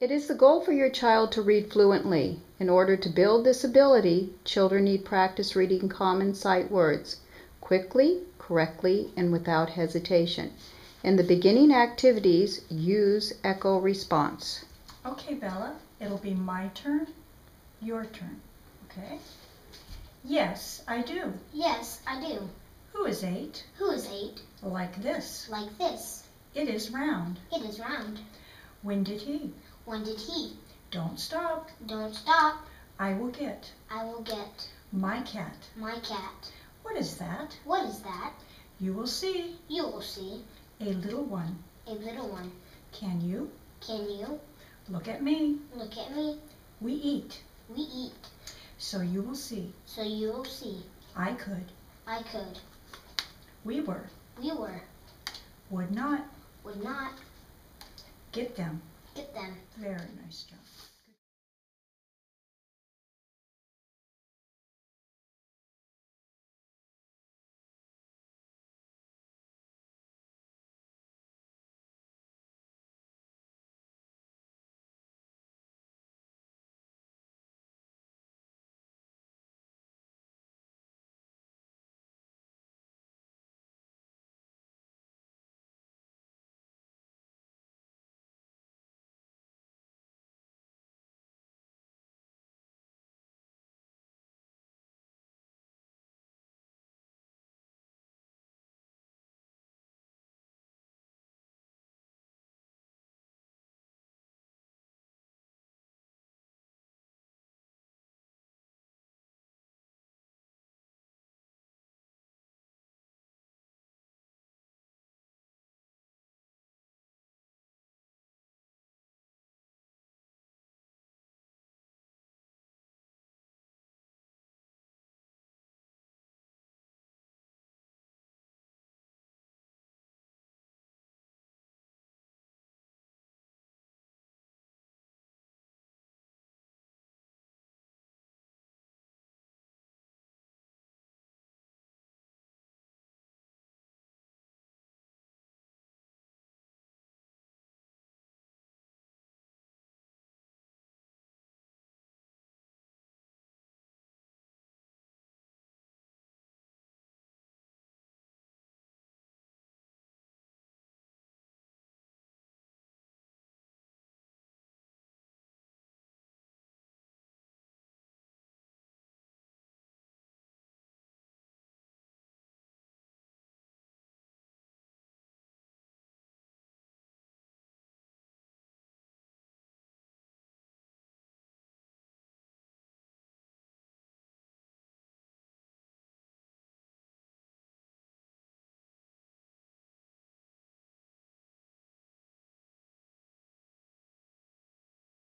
It is the goal for your child to read fluently. In order to build this ability, children need practice reading common sight words quickly, correctly, and without hesitation. In the beginning activities, use echo response. Okay, Bella, it'll be my turn, your turn, okay? Yes, I do. Yes, I do. Who is 8? Who is 8? Like this. Like this. It is round. It is round. When did he? When did he? Don't stop. Don't stop. I will get. I will get. My cat. My cat. What is that? What is that? You will see. You will see. A little one. A little one. Can you? Can you? Look at me. Look at me. We eat. We eat. So you will see. So you will see. I could. I could. We were. We were. Would not. Would not. Get them. Get them. Very nice job.